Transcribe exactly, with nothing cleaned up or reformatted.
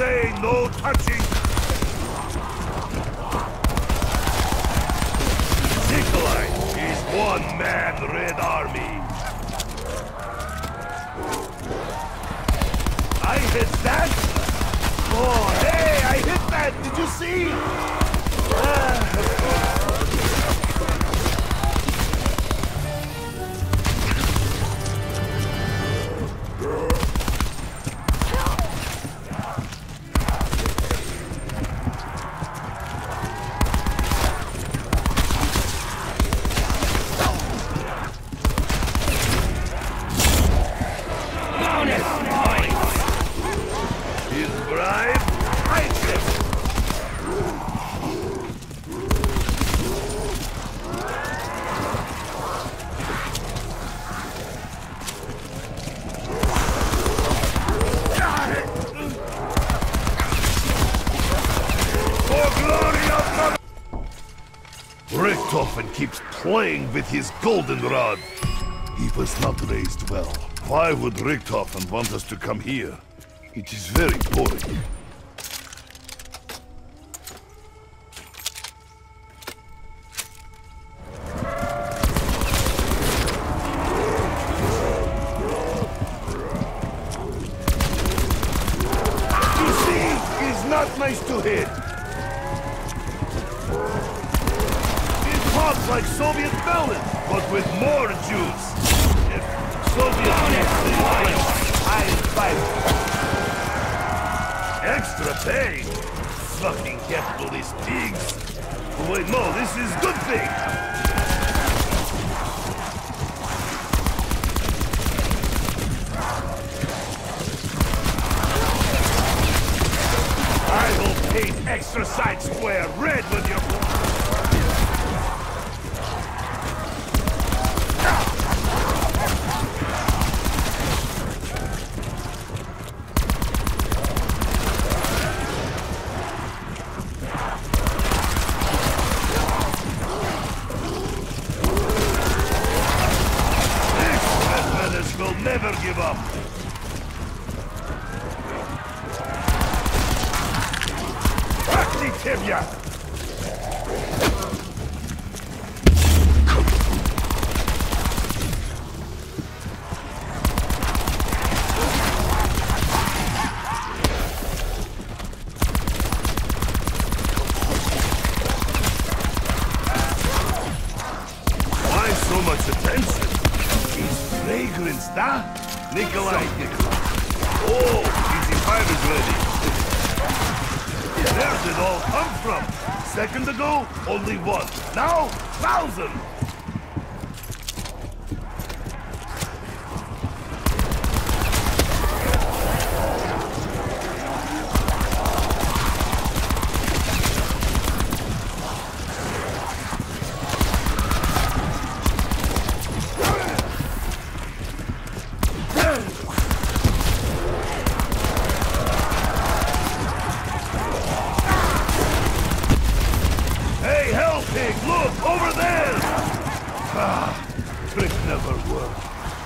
say no touching! Nikolai is one man Red Army! I hit that? Oh, hey, I hit that! Did you see? Ah. Richtofen keeps playing with his goldenrod. He was not raised well. Why would Richtofen want us to come here? It is very boring. You see, it's not nice to hit. Like Soviet melon, but with more juice. If Soviet melon, I fight. Extra pay. Fucking capitalist pigs. Wait, no, this is good thing. I will paint extra side square red with your blood. Never give up. Aktivya! Why so much attention? Fragrance, da? Nikolai, Nikolai. Oh, easy fire's ready. Where did it all come from? Second ago, only one. Now, thousand! Look, over there! Ah, trick never worked.